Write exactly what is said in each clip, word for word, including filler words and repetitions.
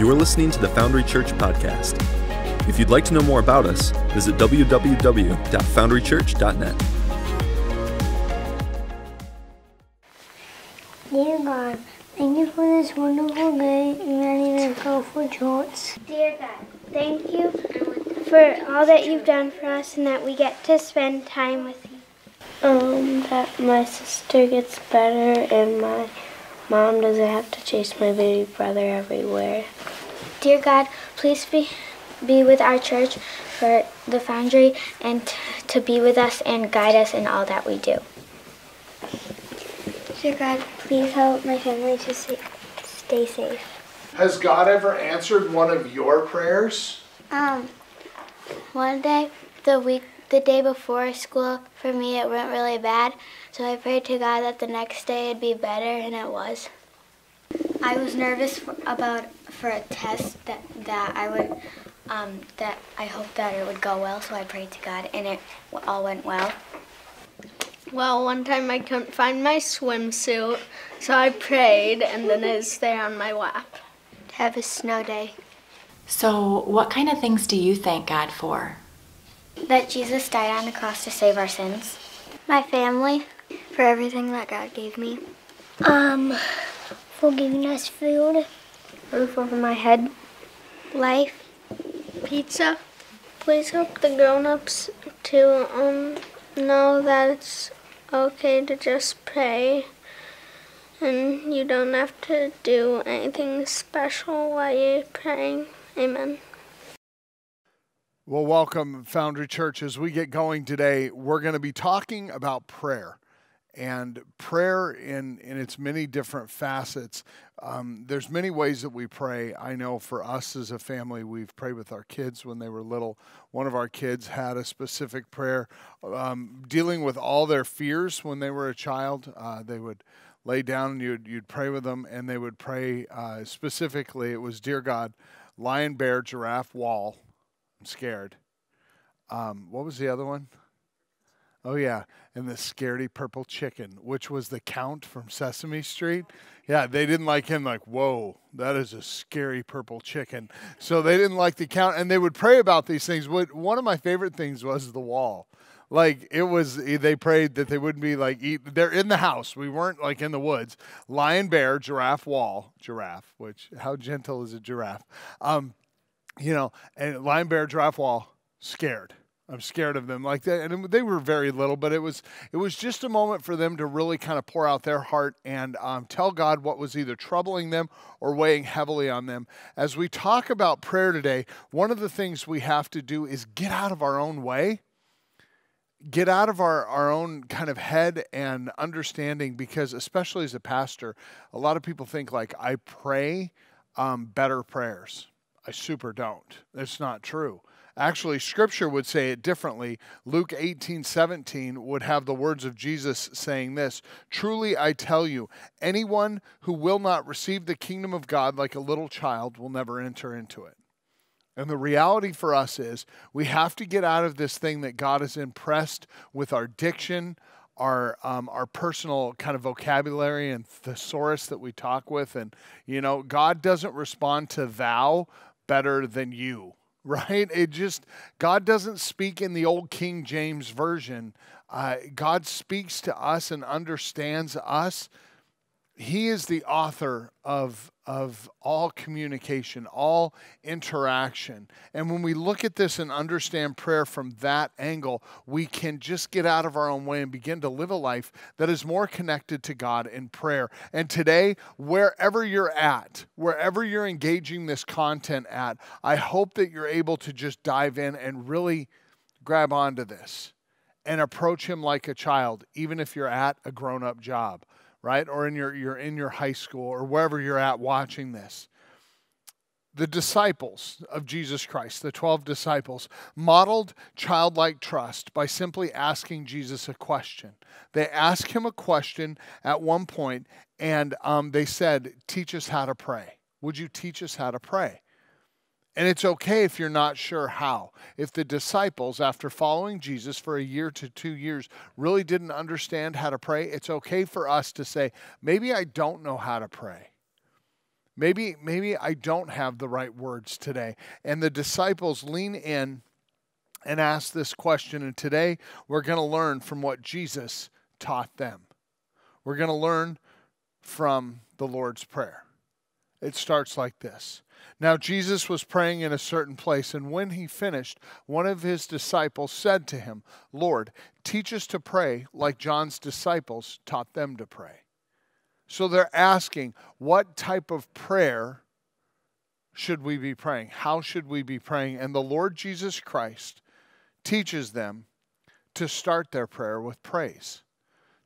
You are listening to the Foundry Church podcast. If you'd like to know more about us, visit w w w dot foundry church dot net. Dear God, thank you for this wonderful day and ready to go for church. Dear God, thank you for all that you've done for us and that we get to spend time with you. Um, that my sister gets better and my mom doesn't have to chase my baby brother everywhere. Dear God, please be, be with our church for the Foundry and t- to be with us and guide us in all that we do. Dear God, please help my family to stay safe. Has God ever answered one of your prayers? Um, one day, the week, the day before school, for me it went really bad, so I prayed to God that the next day it'd be better, and it was. I was nervous for, about for a test that that I would, um, that I hoped that it would go well, so I prayed to God, and it all went well. Well, one time I couldn't find my swimsuit, so I prayed, and then it's there on my lap. To have a snow day. So what kind of things do you thank God for? That Jesus died on the cross to save our sins. My family. For everything that God gave me. Um, for giving us food. Roof over my head. Life. Pizza. Please help the grown-ups to um know that it's okay to just pray and you don't have to do anything special while you're praying. Amen. Well, welcome, Foundry Church. As we get going today, we're going to be talking about prayer and prayer in, in its many different facets. Um, there's many ways that we pray. I know for us as a family, we've prayed with our kids when they were little. One of our kids had a specific prayer um, dealing with all their fears when they were a child. Uh, they would lay down and you'd, you'd pray with them, and they would pray uh, specifically. It was, Dear God, lion, bear, giraffe, wall. I'm scared. Um, what was the other one? Oh, yeah, and the scaredy purple chicken, which was the Count from Sesame Street. Yeah, they didn't like him, like, whoa, that is a scary purple chicken. So they didn't like the Count, and they would pray about these things. What, one of my favorite things was the wall. Like, it was, they prayed that they wouldn't be, like, eat. They're in the house. We weren't, like, in the woods. Lion, bear, giraffe, wall. Giraffe, which, how gentle is a giraffe? Um, you know, and lion, bear, giraffe, wall, scared. I'm scared of them like that. And they were very little, but it was it was just a moment for them to really kind of pour out their heart and um, tell God what was either troubling them or weighing heavily on them. As we talk about prayer today, one of the things we have to do is get out of our own way, get out of our, our own kind of head and understanding, because especially as a pastor, a lot of people think like, I pray um, better prayers. I super don't. That's not true. Actually, Scripture would say it differently. Luke eighteen seventeen would have the words of Jesus saying this, "Truly I tell you, anyone who will not receive the kingdom of God like a little child will never enter into it." And the reality for us is we have to get out of this thing that God has impressed with our diction, our um, our personal kind of vocabulary and thesaurus that we talk with. And, you know, God doesn't respond to thou better than you. Right? It just, God doesn't speak in the old King James Version. Uh, God speaks to us and understands us. He is the author of, of all communication, all interaction. And when we look at this and understand prayer from that angle, we can just get out of our own way and begin to live a life that is more connected to God in prayer. And today, wherever you're at, wherever you're engaging this content at, I hope that you're able to just dive in and really grab onto this and approach Him like a child, even if you're at a grown-up job. Right? Or in your, you're in your high school or wherever you're at watching this. The disciples of Jesus Christ, the twelve disciples, modeled childlike trust by simply asking Jesus a question. They asked Him a question at one point, and um, they said, teach us how to pray. Would you teach us how to pray? And it's okay if you're not sure how. If the disciples, after following Jesus for a year to two years, really didn't understand how to pray, it's okay for us to say, maybe I don't know how to pray. Maybe, maybe I don't have the right words today. And the disciples lean in and ask this question. And today we're going to learn from what Jesus taught them. We're going to learn from the Lord's Prayer. It starts like this. Now Jesus was praying in a certain place, and when he finished, one of his disciples said to him, "Lord, teach us to pray like John's disciples taught them to pray." So they're asking, what type of prayer should we be praying? How should we be praying? And the Lord Jesus Christ teaches them to start their prayer with praise,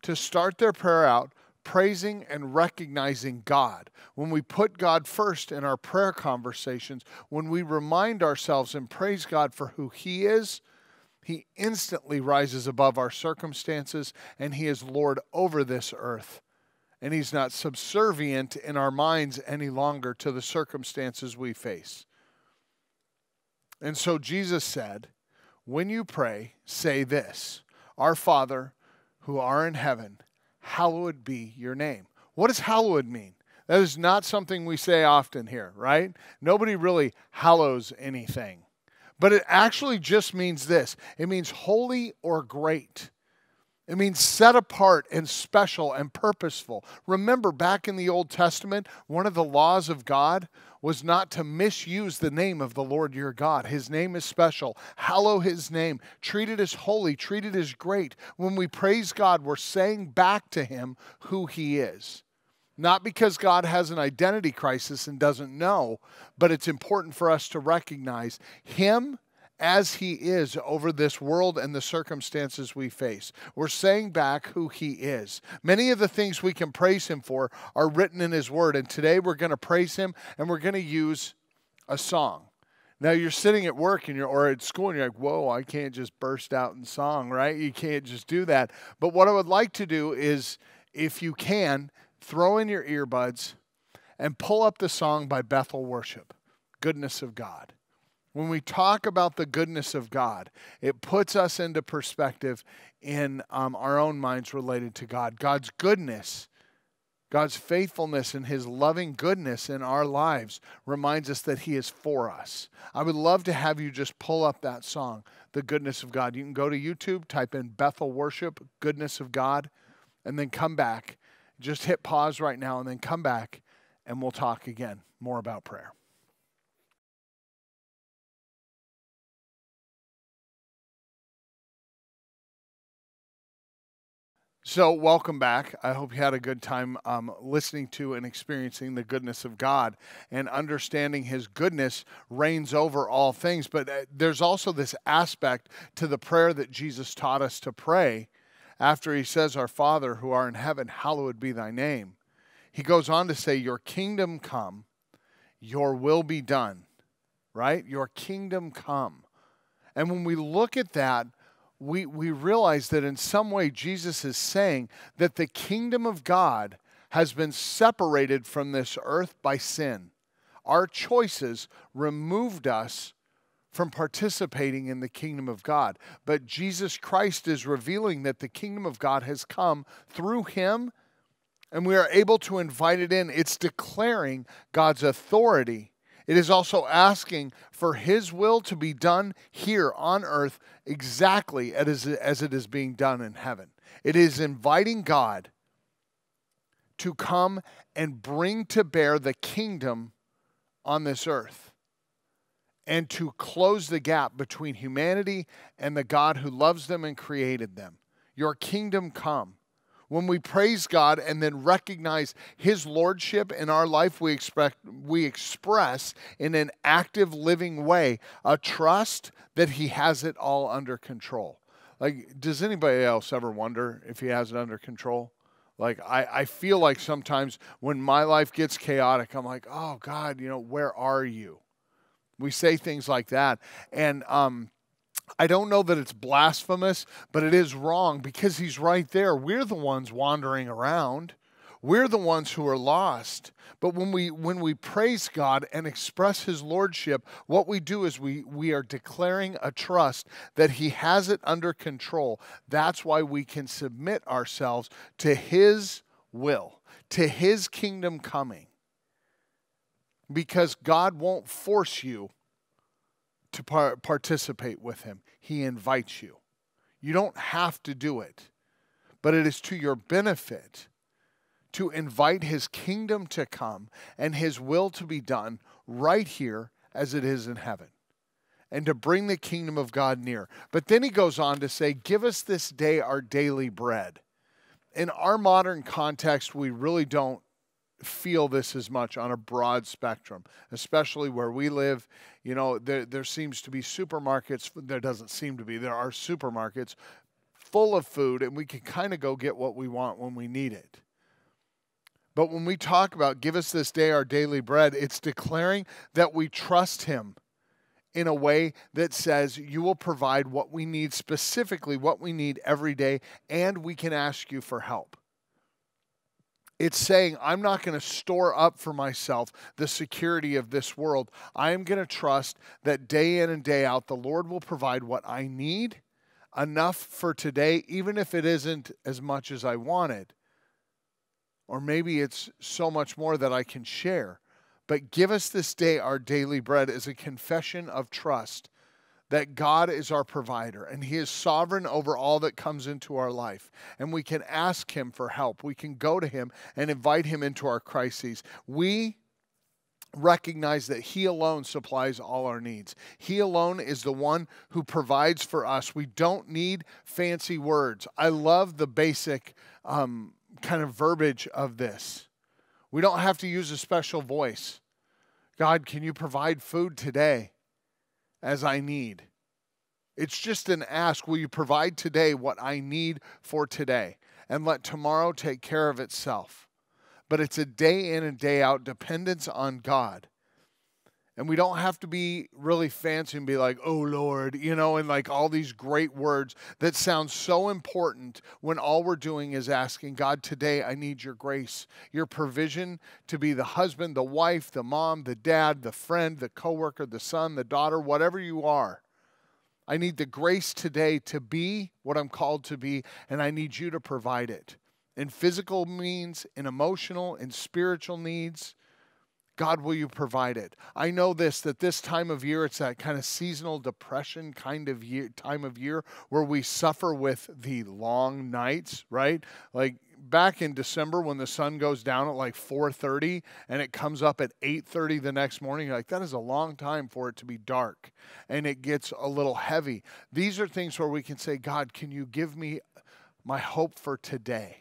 to start their prayer out praising and recognizing God. When we put God first in our prayer conversations, when we remind ourselves and praise God for who he is, he instantly rises above our circumstances, and he is Lord over this earth. And he's not subservient in our minds any longer to the circumstances we face. And so Jesus said, when you pray, say this, "Our Father who are in heaven, hallowed be your name." What does hallowed mean? That is not something we say often here, right? Nobody really hallows anything. But it actually just means this. It means holy or great. It means set apart and special and purposeful. Remember back in the Old Testament, one of the laws of God was not to misuse the name of the Lord your God. His name is special. Hallow his name. Treat it as holy. Treat it as great. When we praise God, we're saying back to him who he is. Not because God has an identity crisis and doesn't know, but it's important for us to recognize him as he is over this world and the circumstances we face. We're saying back who he is. Many of the things we can praise him for are written in his word. And today we're going to praise him, and we're going to use a song. Now you're sitting at work and you're, or at school, and you're like, whoa, I can't just burst out in song, right? You can't just do that. But what I would like to do is, if you can, throw in your earbuds and pull up the song by Bethel Worship, "Goodness of God." When we talk about the goodness of God, it puts us into perspective in um, our own minds related to God. God's goodness, God's faithfulness, and his loving goodness in our lives reminds us that he is for us. I would love to have you just pull up that song, "The Goodness of God." You can go to YouTube, type in Bethel Worship, "Goodness of God," and then come back. Just hit pause right now and then come back, and we'll talk again more about prayer. So welcome back. I hope you had a good time um, listening to and experiencing the goodness of God, and understanding his goodness reigns over all things. But uh, there's also this aspect to the prayer that Jesus taught us to pray. After he says, "Our Father who art in heaven, hallowed be thy name," he goes on to say, "Your kingdom come, your will be done," right? Your kingdom come. And when we look at that, We, we realize that in some way Jesus is saying that the kingdom of God has been separated from this earth by sin. Our choices removed us from participating in the kingdom of God. But Jesus Christ is revealing that the kingdom of God has come through him, and we are able to invite it in. It's declaring God's authority. It is also asking for his will to be done here on earth exactly as it is being done in heaven. It is inviting God to come and bring to bear the kingdom on this earth, and to close the gap between humanity and the God who loves them and created them. Your kingdom come. When we praise God and then recognize his lordship in our life, we expect, we express in an active, living way a trust that he has it all under control. Like, does anybody else ever wonder if he has it under control? Like, I, I feel like sometimes when my life gets chaotic, I'm like, oh, God, you know, where are you? We say things like that. And um. I don't know that it's blasphemous, but it is wrong, because he's right there. We're the ones wandering around. We're the ones who are lost. But when we when we praise God and express his lordship, what we do is we, we are declaring a trust that he has it under control. That's why we can submit ourselves to his will, to his kingdom coming. because God won't force you to par- participate with him. He invites you. You don't have to do it, but it is to your benefit to invite his kingdom to come and his will to be done right here as it is in heaven, and to bring the kingdom of God near. But then he goes on to say, give us this day our daily bread. In our modern context, we really don't feel this as much on a broad spectrum, especially where we live. You know, there, there seems to be supermarkets. There doesn't seem to be. There are supermarkets full of food, and we can kind of go get what we want when we need it. But when we talk about give us this day our daily bread, it's declaring that we trust him in a way that says you will provide what we need, specifically what we need every day, and we can ask you for help. It's saying I'm not going to store up for myself the security of this world. I am going to trust that day in and day out the Lord will provide what I need, enough for today, even if it isn't as much as I wanted. Or maybe it's so much more that I can share. But give us this day our daily bread is a confession of trust that God is our provider and he is sovereign over all that comes into our life. And we can ask him for help. We can go to him and invite him into our crises. We recognize that he alone supplies all our needs. He alone is the one who provides for us. We don't need fancy words. I love the basic um, kind of verbiage of this. We don't have to use a special voice. God, can you provide food today as I need? It's just an ask. Will you provide today what I need for today? And let tomorrow take care of itself. But it's a day in and day out dependence on God. And we don't have to be really fancy and be like, oh, Lord, you know, and like all these great words that sound so important when all we're doing is asking, God, today I need your grace, your provision to be the husband, the wife, the mom, the dad, the friend, the coworker, the son, the daughter, whatever you are. I need the grace today to be what I'm called to be, and I need you to provide it in physical means, in emotional, in spiritual needs. God, will you provide it? I know this, that this time of year, it's that kind of seasonal depression kind of year, time of year where we suffer with the long nights, right? Like back in December when the sun goes down at like four thirty and it comes up at eight thirty the next morning, you're like, that is a long time for it to be dark and it gets a little heavy. These are things where we can say, God, can you give me my hope for today?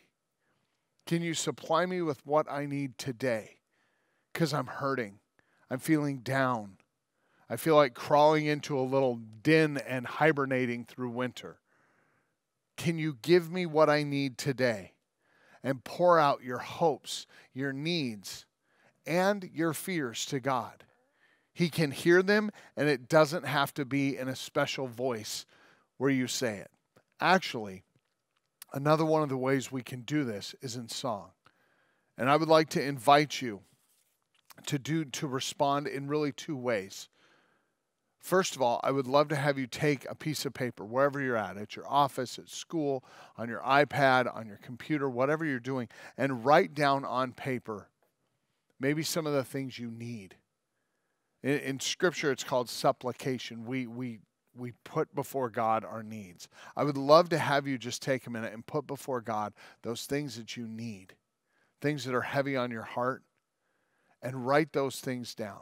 Can you supply me with what I need today? Because I'm hurting. I'm feeling down. I feel like crawling into a little den and hibernating through winter. Can you give me what I need today? And pour out your hopes, your needs, and your fears to God. He can hear them, and it doesn't have to be in a special voice where you say it. Actually, another one of the ways we can do this is in song. And I would like to invite you to do to respond in really two ways. First of all, I would love to have you take a piece of paper, wherever you're at, at your office, at school, on your iPad, on your computer, whatever you're doing, and write down on paper maybe some of the things you need. In, in Scripture, it's called supplication. We, we, we put before God our needs. I would love to have you just take a minute and put before God those things that you need, things that are heavy on your heart, and write those things down.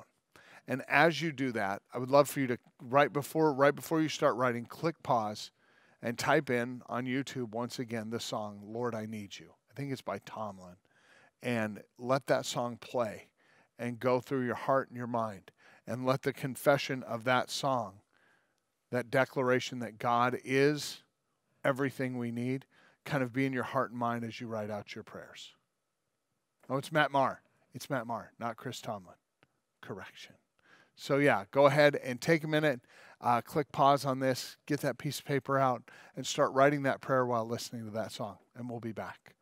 And as you do that, I would love for you to, right before, right before you start writing, click pause and type in on YouTube, once again, the song, Lord, I Need You. I think it's by Tomlin. And let that song play and go through your heart and your mind. And let the confession of that song, that declaration that God is everything we need, kind of be in your heart and mind as you write out your prayers. Oh, it's Matt Maher. It's Matt Maher, not Chris Tomlin. Correction. So yeah, go ahead and take a minute, uh, click pause on this, get that piece of paper out, and start writing that prayer while listening to that song, and we'll be back.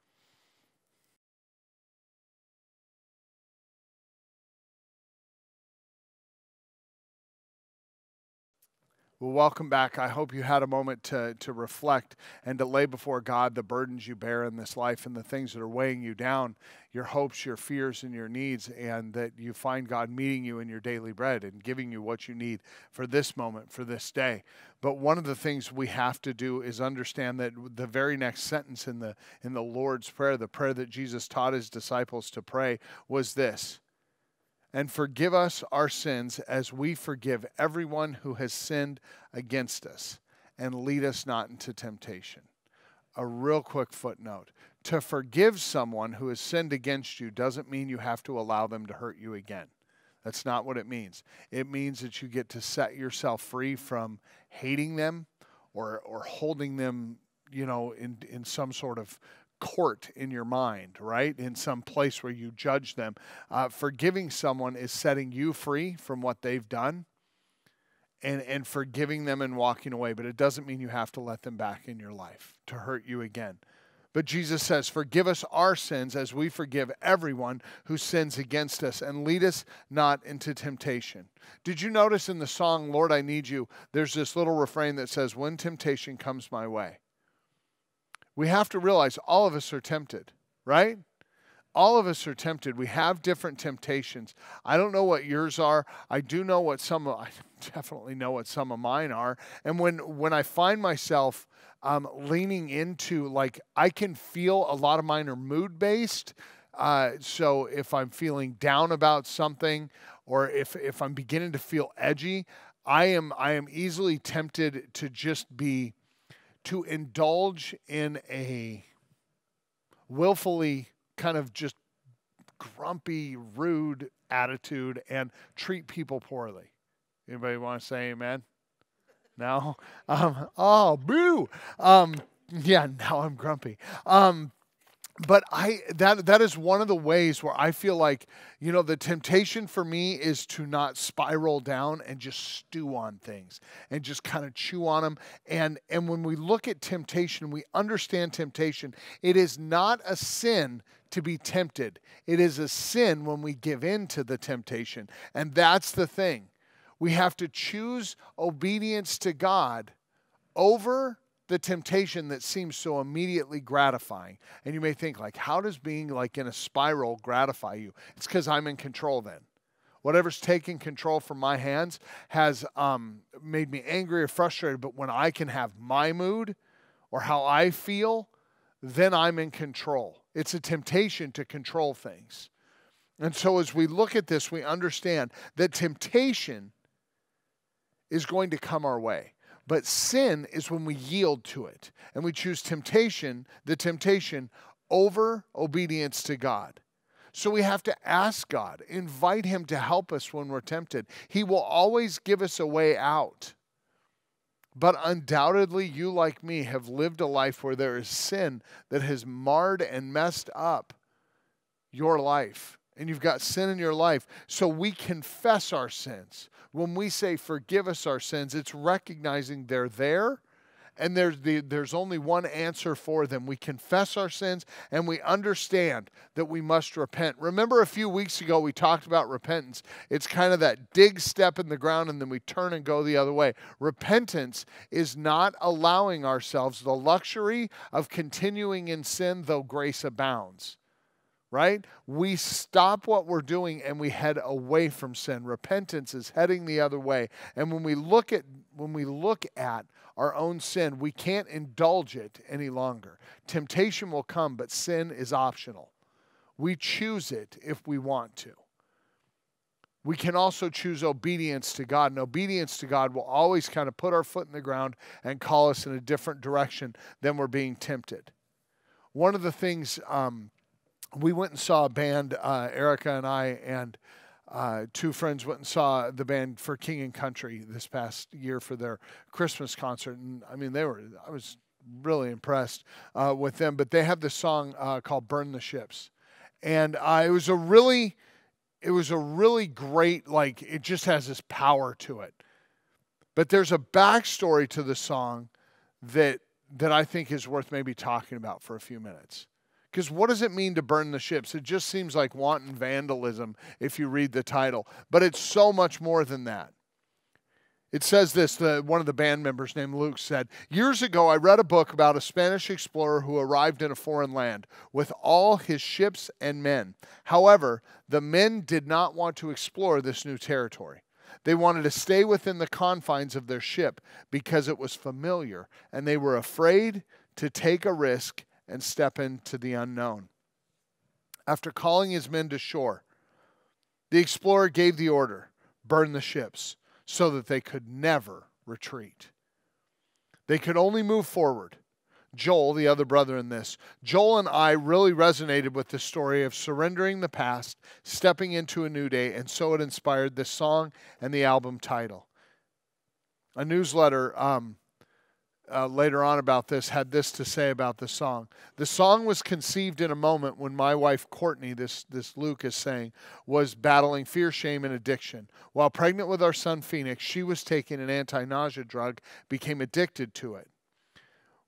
Well, welcome back. I hope you had a moment to, to reflect and to lay before God the burdens you bear in this life and the things that are weighing you down, your hopes, your fears, and your needs, and that you find God meeting you in your daily bread and giving you what you need for this moment, for this day. But one of the things we have to do is understand that the very next sentence in the, in the Lord's Prayer, the prayer that Jesus taught his disciples to pray, was this: and forgive us our sins as we forgive everyone who has sinned against us. And lead us not into temptation. A real quick footnote. To forgive someone who has sinned against you doesn't mean you have to allow them to hurt you again. That's not what it means. It means that you get to set yourself free from hating them or, or holding them, you know, in, in some sort of court in your mind, right? In some place where you judge them. Uh, forgiving someone is setting you free from what they've done and, and forgiving them and walking away. But it doesn't mean you have to let them back in your life to hurt you again. But Jesus says, forgive us our sins as we forgive everyone who sins against us, and lead us not into temptation. Did you notice in the song, Lord, I Need You, there's this little refrain that says, when temptation comes my way. We have to realize all of us are tempted, right? All of us are tempted. We have different temptations. I don't know what yours are. I do know what some of, I definitely know what some of mine are. And when, when I find myself um, leaning into, like, I can feel a lot of mine are mood-based. Uh, so if I'm feeling down about something, or if, if I'm beginning to feel edgy, I am, I am easily tempted to just be to indulge in a willfully kind of just grumpy, rude attitude and treat people poorly. Anybody want to say amen? No? Um, oh, boo! Um, yeah, now I'm grumpy. Um, but I that that is one of the ways where I feel like, you know, the temptation for me is to not spiral down and just stew on things and just kind of chew on them. And, and when we look at temptation, we understand temptation. It is not a sin to be tempted. It is a sin when we give in to the temptation. And that's the thing. We have to choose obedience to God over the temptation that seems so immediately gratifying. And you may think, like, how does being like in a spiral gratify you? It's because I'm in control then. Whatever's taking control from my hands has um, made me angry or frustrated. But when I can have my mood or how I feel, then I'm in control. It's a temptation to control things. And so as we look at this, we understand that temptation is going to come our way. But sin is when we yield to it and we choose temptation, the temptation, over obedience to God. So we have to ask God, invite him to help us when we're tempted. He will always give us a way out. But undoubtedly, you, like me, have lived a life where there is sin that has marred and messed up your life. And you've got sin in your life. So we confess our sins. When we say forgive us our sins, it's recognizing they're there and there's, the, there's only one answer for them. We confess our sins and we understand that we must repent. Remember a few weeks ago we talked about repentance. It's kind of that dig step in the ground and then we turn and go the other way. Repentance is not allowing ourselves the luxury of continuing in sin, though grace abounds. Right? We stop what we're doing and we head away from sin. Repentance is heading the other way. And when we look at when we look at our own sin, we can't indulge it any longer. Temptation will come, but sin is optional. We choose it if we want to. We can also choose obedience to God. And obedience to God will always kind of put our foot in the ground and call us in a different direction than we're being tempted. One of the things... Um, We went and saw a band, uh, Erica and I, and uh, two friends went and saw the band For King and Country this past year for their Christmas concert. And I mean, they were, I was really impressed uh, with them. But they have this song uh, called Burn the Ships. And uh, it was a really, it was a really great, like, it just has this power to it. But there's a backstory to the song that, that I think is worth maybe talking about for a few minutes. Because what does it mean to burn the ships? It just seems like wanton vandalism if you read the title. But it's so much more than that. It says this, the, one of the band members named Luke said, years ago I read a book about a Spanish explorer who arrived in a foreign land with all his ships and men. However, the men did not want to explore this new territory. They wanted to stay within the confines of their ship because it was familiar, and they were afraid to take a risk and step into the unknown. After calling his men to shore, the explorer gave the order, burn the ships, so that they could never retreat. They could only move forward. Joel, the other brother in this, Joel and I really resonated with the story of surrendering the past, stepping into a new day, and so it inspired this song and the album title. A newsletter um, uh, later on about this had this to say about the song. The song was conceived in a moment when my wife Courtney, this, this Luke is saying, was battling fear, shame, and addiction. While pregnant with our son Phoenix, she was taking an anti-nausea drug, became addicted to it.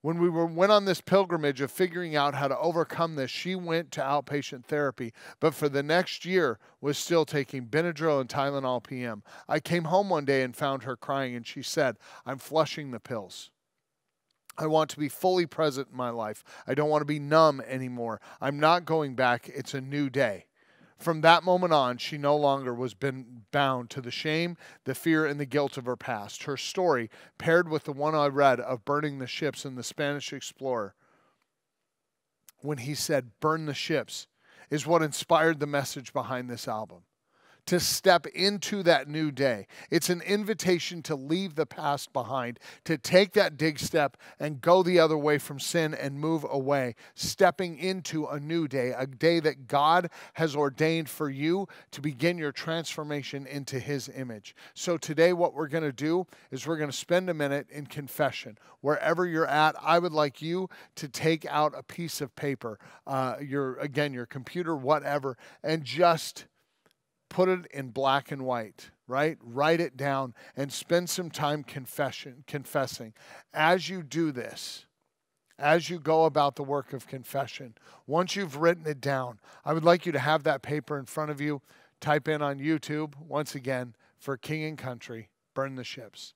When we were, went on this pilgrimage of figuring out how to overcome this, she went to outpatient therapy, but for the next year was still taking Benadryl and Tylenol P M. I came home one day and found her crying, and she said, I'm flushing the pills. I want to be fully present in my life. I don't want to be numb anymore. I'm not going back. It's a new day. From that moment on, she no longer was been bound to the shame, the fear, and the guilt of her past. Her story, paired with the one I read of burning the ships in the Spanish explorer, when he said, burn the ships, is what inspired the message behind this album. To step into that new day. It's an invitation to leave the past behind, to take that big step and go the other way from sin and move away, stepping into a new day, a day that God has ordained for you to begin your transformation into His image. So today what we're going to do is we're going to spend a minute in confession. Wherever you're at, I would like you to take out a piece of paper, uh, your again, your computer, whatever, and just put it in black and white, right? Write it down and spend some time confession, confessing. As you do this, as you go about the work of confession, once you've written it down, I would like you to have that paper in front of you. Type in on YouTube, once again, for King and Country, Burn the Ships,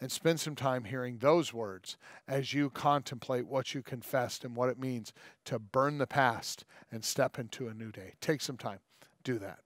and spend some time hearing those words as you contemplate what you confessed and what it means to burn the past and step into a new day. Take some time. Do that.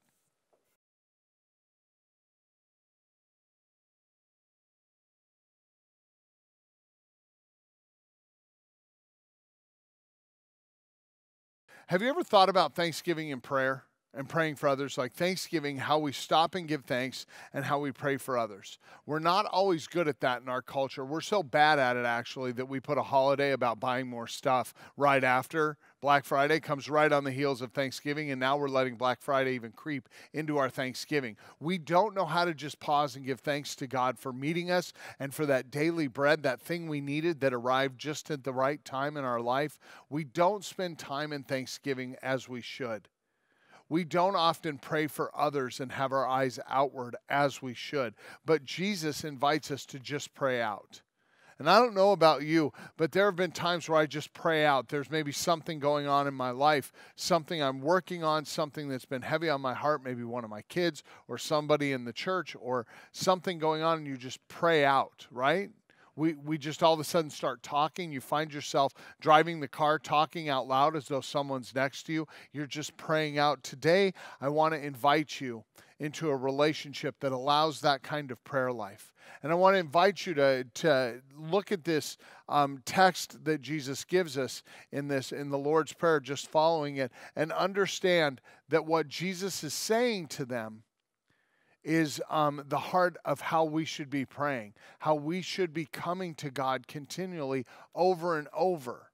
Have you ever thought about Thanksgiving and prayer and praying for others? Like Thanksgiving, how we stop and give thanks and how we pray for others. We're not always good at that in our culture. We're so bad at it, actually, that we put a holiday about buying more stuff right after. Black Friday comes right on the heels of Thanksgiving, and now we're letting Black Friday even creep into our Thanksgiving. We don't know how to just pause and give thanks to God for meeting us and for that daily bread, that thing we needed that arrived just at the right time in our life. We don't spend time in Thanksgiving as we should. We don't often pray for others and have our eyes outward as we should, but Jesus invites us to just pray out. And I don't know about you, but there have been times where I just pray out. There's maybe something going on in my life, something I'm working on, something that's been heavy on my heart, maybe one of my kids or somebody in the church or something going on, and you just pray out, right? We, we just all of a sudden start talking. You find yourself driving the car, talking out loud as though someone's next to you. You're just praying out. Today, I want to invite you into a relationship that allows that kind of prayer life. And I want to invite you to, to look at this um, text that Jesus gives us in this, in the Lord's Prayer, just following it, and understand that what Jesus is saying to them is um, the heart of how we should be praying, how we should be coming to God continually over and over.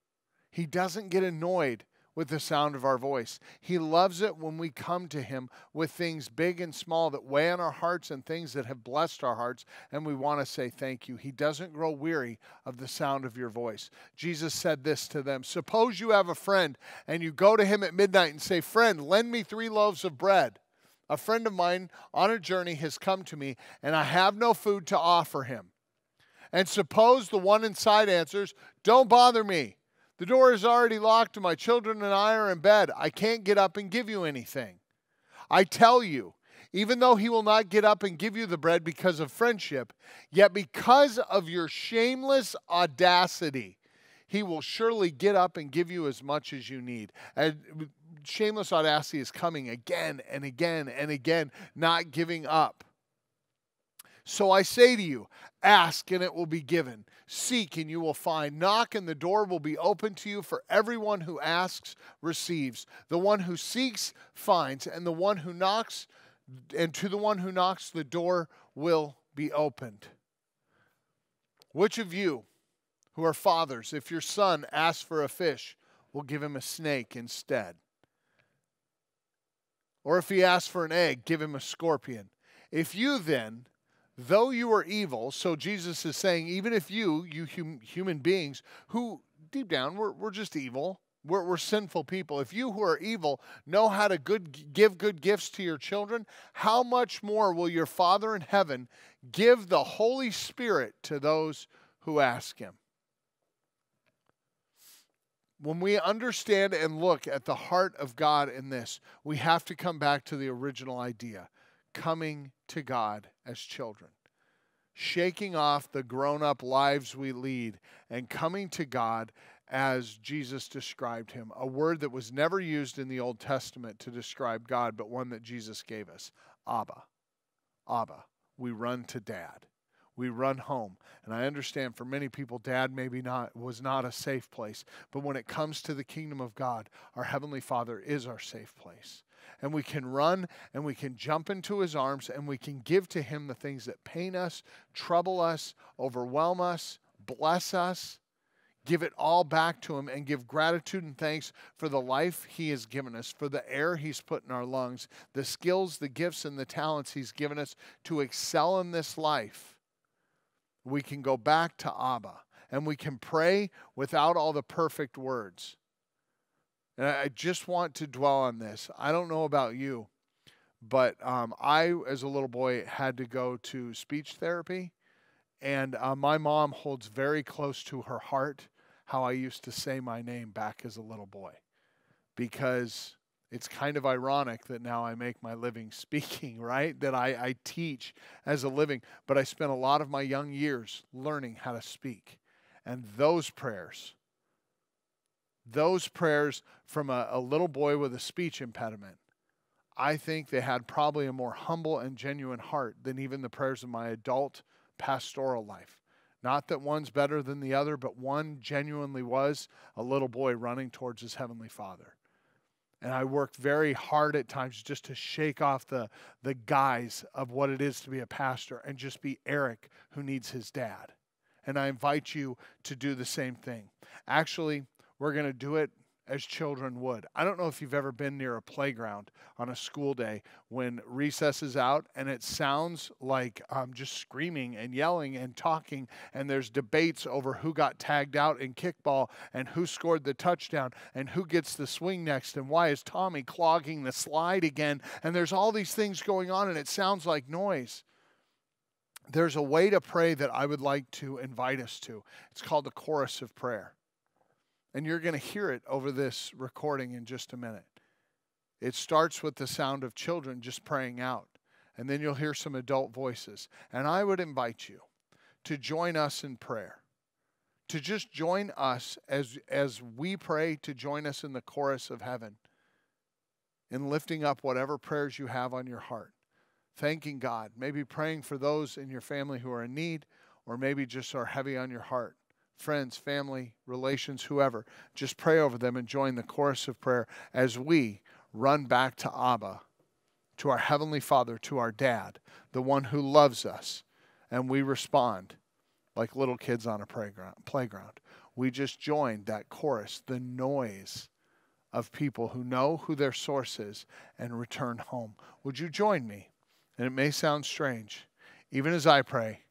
He doesn't get annoyed with the sound of our voice. He loves it when we come to Him with things big and small that weigh on our hearts and things that have blessed our hearts, and we want to say thank you. He doesn't grow weary of the sound of your voice. Jesus said this to them, suppose you have a friend and you go to him at midnight and say, friend, lend me three loaves of bread. A friend of mine on a journey has come to me, and I have no food to offer him. And suppose the one inside answers, don't bother me. The door is already locked, and my children and I are in bed. I can't get up and give you anything. I tell you, Even though he will not get up and give you the bread because of friendship, yet because of your shameless audacity, he will surely get up and give you as much as you need. And shameless audacity is coming again and again and again, not giving up. So I say to you, ask and it will be given. Seek and you will find. Knock and the door will be open to you. For everyone who asks receives. The one who seeks finds. And the one who knocks, and to the one who knocks, the door will be opened. Which of you who are fathers, if your son asks for a fish, will give him a snake instead? Or if he asks for an egg, give him a scorpion. If you then, though you are evil, so Jesus is saying, even if you, you hum, human beings, who deep down, we're, we're just evil, we're, we're sinful people. If you who are evil know how to good, give good gifts to your children, how much more will your Father in heaven give the Holy Spirit to those who ask him? When we understand and look at the heart of God in this, we have to come back to the original idea. Coming to God as children, shaking off the grown-up lives we lead and coming to God as Jesus described him, a word that was never used in the Old Testament to describe God, but one that Jesus gave us, Abba. Abba, we run to Dad. We run home. And I understand for many people, Dad maybe not was not a safe place, but when it comes to the kingdom of God, our Heavenly Father is our safe place. And we can run and we can jump into his arms and we can give to him the things that pain us, trouble us, overwhelm us, bless us. Give it all back to him and give gratitude and thanks for the life he has given us, for the air he's put in our lungs, the skills, the gifts, and the talents he's given us to excel in this life. We can go back to Abba and we can pray without all the perfect words. And I just want to dwell on this. I don't know about you, but um, I, as a little boy, had to go to speech therapy. And uh, my mom holds very close to her heart how I used to say my name back as a little boy. Because it's kind of ironic that now I make my living speaking, right? That I, I teach as a living. But I spent a lot of my young years learning how to speak. And those prayers... Those prayers from a, a little boy with a speech impediment, I think they had probably a more humble and genuine heart than even the prayers of my adult pastoral life. Not that one's better than the other, but one genuinely was a little boy running towards his Heavenly Father. And I worked very hard at times just to shake off the, the guise of what it is to be a pastor and just be Eric who needs his dad. And I invite you to do the same thing. Actually, we're going to do it as children would. I don't know if you've ever been near a playground on a school day when recess is out and it sounds like um, just screaming and yelling and talking and there's debates over who got tagged out in kickball and who scored the touchdown and who gets the swing next and why is Tommy clogging the slide again, and there's all these things going on and it sounds like noise. There's a way to pray that I would like to invite us to. It's called the chorus of prayer. And you're going to hear it over this recording in just a minute. It starts with the sound of children just praying out. And then you'll hear some adult voices. And I would invite you to join us in prayer. To just join us as, as we pray, to join us in the chorus of heaven. In lifting up whatever prayers you have on your heart. Thanking God. Maybe praying for those in your family who are in need. Or maybe just are heavy on your heart. Friends, family, relations, whoever, just pray over them and join the chorus of prayer as we run back to Abba, to our Heavenly Father, to our Dad, the one who loves us, and we respond like little kids on a playground. We just joined that chorus, the noise of people who know who their source is and return home. Would you join me? And it may sound strange, even as I pray,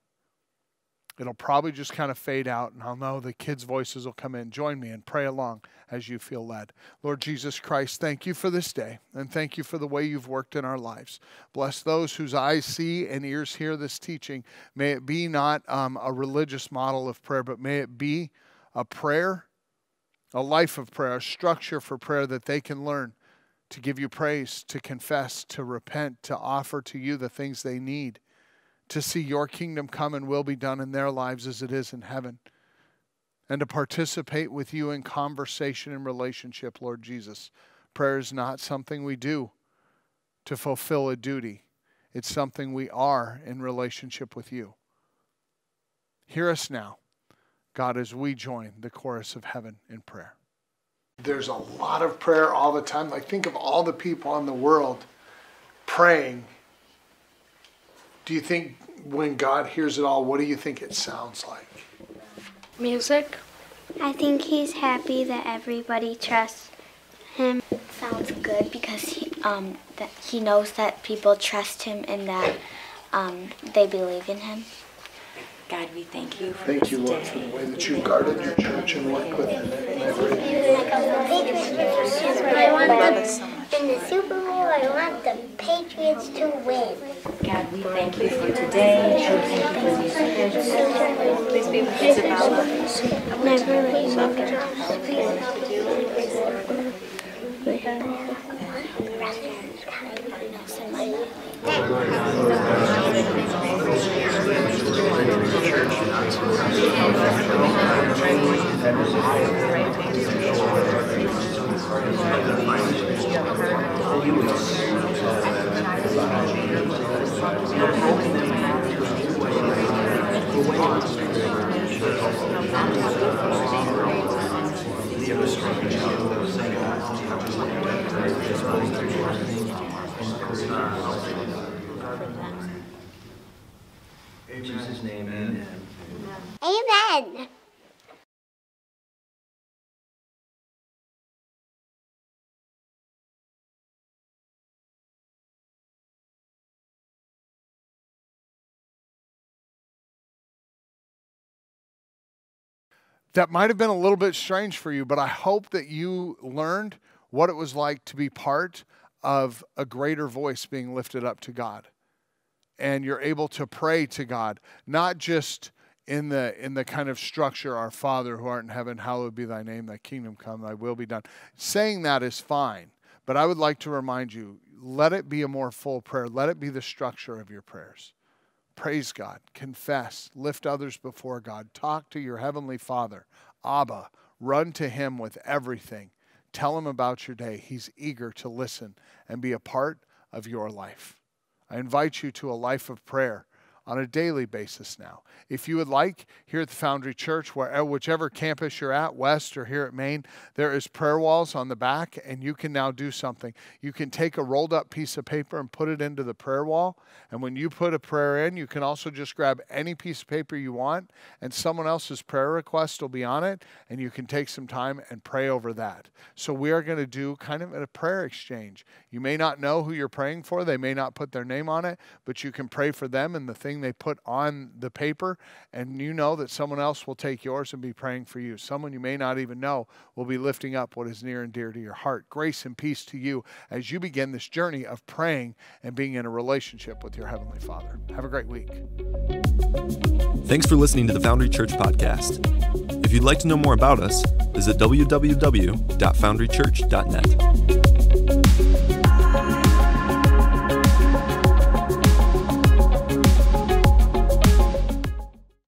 it'll probably just kind of fade out, and I'll know the kids' voices will come in. Join me and pray along as you feel led. Lord Jesus Christ, thank you for this day, and thank you for the way you've worked in our lives. Bless those whose eyes see and ears hear this teaching. May it be not um, a religious model of prayer, but may it be a prayer, a life of prayer, a structure for prayer that they can learn to give you praise, to confess, to repent, to offer to you the things they need, to see your kingdom come and will be done in their lives as it is in heaven, and to participate with you in conversation and relationship, Lord Jesus. Prayer is not something we do to fulfill a duty. It's something we are in relationship with you. Hear us now, God, as we join the chorus of heaven in prayer. There's a lot of prayer all the time. Like, think of all the people in the world praying. Do you think when God hears it all, what do you think it sounds like? Music. I think he's happy that everybody trusts him. It sounds good because he, um, that he knows that people trust him and that um, they believe in him. God, we thank you. For thank you, Lord, for the way that you guarded your church and worked with it. I want them in the Super Bowl. I want the Patriots to win. God, we thank you for today. Please be with Isabella. Never let you love in Jesus' name, amen. Amen. That might have been a little bit strange for you, but I hope that you learned what it was like to be part of a greater voice being lifted up to God. And you're able to pray to God, not just in the in the kind of structure, our Father who art in heaven, hallowed be thy name, thy kingdom come, thy will be done. Saying that is fine, but I would like to remind you, let it be a more full prayer. Let it be the structure of your prayers. Praise God, confess, lift others before God, talk to your heavenly Father, Abba, run to him with everything. Tell him about your day. He's eager to listen and be a part of your life. I invite you to a life of prayer on a daily basis now. If you would like, here at the Foundry Church, where, whichever campus you're at, West or here at Maine, there is prayer walls on the back, and you can now do something. You can take a rolled up piece of paper and put it into the prayer wall, and when you put a prayer in, you can also just grab any piece of paper you want, and someone else's prayer request will be on it, and you can take some time and pray over that. So we are going to do kind of a prayer exchange. You may not know who you're praying for. They may not put their name on it, but you can pray for them and the thing they put on the paper, and you know that someone else will take yours and be praying for you. Someone you may not even know will be lifting up what is near and dear to your heart. Grace and peace to you as you begin this journey of praying and being in a relationship with your Heavenly Father. Have a great week. Thanks for listening to the Foundry Church podcast. If you'd like to know more about us, visit w w w dot foundry church dot net.